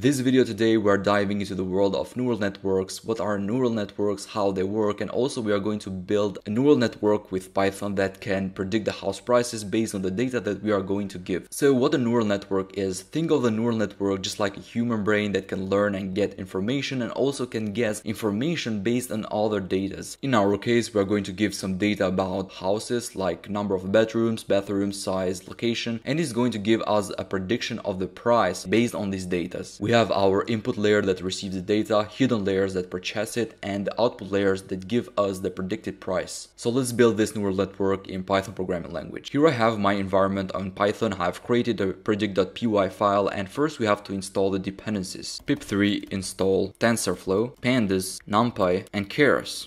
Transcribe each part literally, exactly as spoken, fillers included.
This video today we are diving into the world of neural networks, what are neural networks, how they work, and also we are going to build a neural network with Python that can predict the house prices based on the data that we are going to give. So what a neural network is, think of the neural network just like a human brain that can learn and get information and also can guess information based on other data. In our case we are going to give some data about houses like number of bedrooms, bathroom size, location, and it's going to give us a prediction of the price based on these data. We have our input layer that receives the data, hidden layers that purchase it, and the output layers that give us the predicted price. So let's build this neural network in Python programming language. Here I have my environment on Python. I've created a predict.py file, and first we have to install the dependencies. pip three install TensorFlow, pandas, NumPy, and Keras.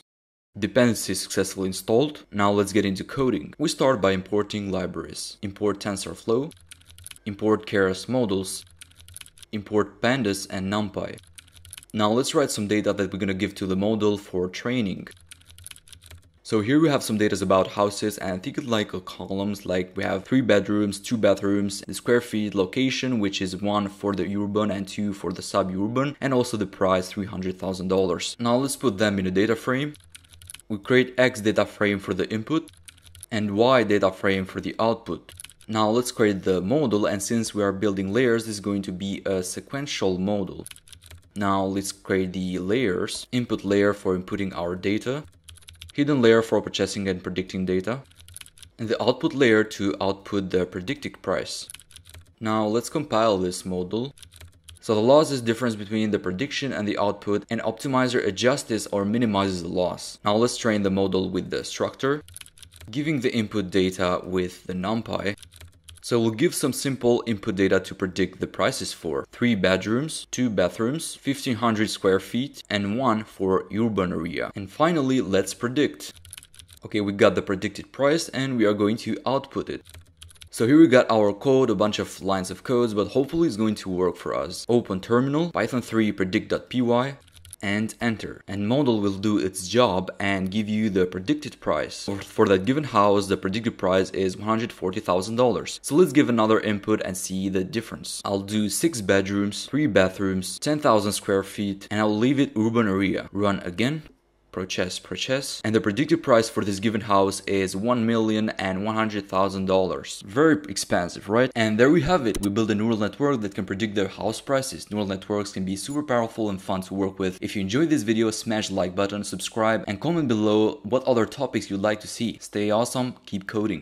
Dependency successfully installed. Now let's get into coding. We start by importing libraries. Import TensorFlow, import Keras models, import pandas and NumPy. Now let's write some data that we're going to give to the model for training. So here we have some data about houses, and think of like columns, like we have three bedrooms, two bathrooms, the square feet, location, which is one for the urban and two for the suburban, and also the price three hundred thousand dollars. Now let's put them in a data frame. We create X data frame for the input and Y data frame for the output. Now let's create the model, and since we are building layers, this is going to be a sequential model. Now let's create the layers. Input layer for inputting our data, hidden layer for purchasing and predicting data, and the output layer to output the predicted price. Now let's compile this model. So the loss is the difference between the prediction and the output, and optimizer adjusts this or minimizes the loss. Now let's train the model with the structure, giving the input data with the NumPy. So we'll give some simple input data to predict the prices for three bedrooms, two bathrooms, fifteen hundred square feet, and one for urban area. And finally, let's predict. Okay, we got the predicted price and we are going to output it. So here we got our code, a bunch of lines of codes, but hopefully it's going to work for us. Open terminal, Python three predict.py, and enter. And model will do its job and give you the predicted price. For that given house, the predicted price is one hundred forty thousand dollars. So let's give another input and see the difference. I'll do six bedrooms, three bathrooms, ten thousand square feet, and I'll leave it urban area. Run again. Purchase, purchase. And the predicted price for this given house is one million one hundred thousand dollars. Very expensive, right? And there we have it. We build a neural network that can predict their house prices. Neural networks can be super powerful and fun to work with. If you enjoyed this video, smash the like button, subscribe, and comment below what other topics you'd like to see. Stay awesome, keep coding.